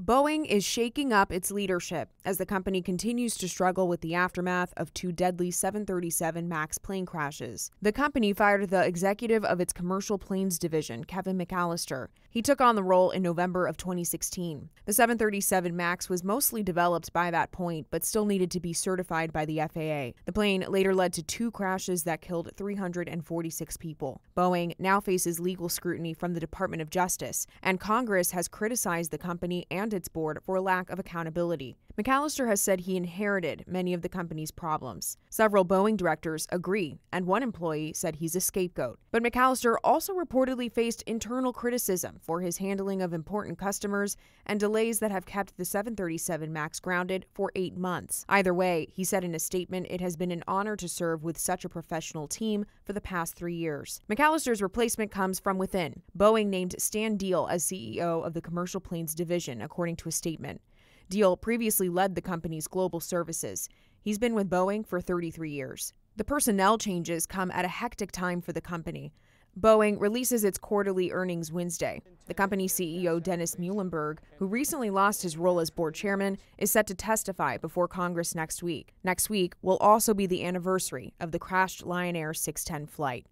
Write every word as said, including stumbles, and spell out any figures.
Boeing is shaking up its leadership as the company continues to struggle with the aftermath of two deadly seven thirty-seven MAX plane crashes. The company fired the executive of its commercial planes division, Kevin McAllister. He took on the role in November of twenty sixteen. The seven thirty-seven MAX was mostly developed by that point, but still needed to be certified by the F A A. The plane later led to two crashes that killed three hundred forty-six people. Boeing now faces legal scrutiny from the Department of Justice, and Congress has criticized the company and its board for lack of accountability. McAllister has said he inherited many of the company's problems. Several Boeing directors agree, and one employee said he's a scapegoat. But McAllister also reportedly faced internal criticism for his handling of important customers and delays that have kept the seven thirty-seven MAX grounded for eight months. Either way, he said in a statement, it has been an honor to serve with such a professional team for the past three years. McAllister's replacement comes from within. Boeing named Stan Deal as C E O of the commercial planes division, according to a statement. Deal previously led the company's global services. He's been with Boeing for thirty-three years. The personnel changes come at a hectic time for the company. Boeing releases its quarterly earnings Wednesday. The company C E O, Dennis Muilenburg, who recently lost his role as board chairman, is set to testify before Congress next week. Next week will also be the anniversary of the crashed Lion Air six ten flight.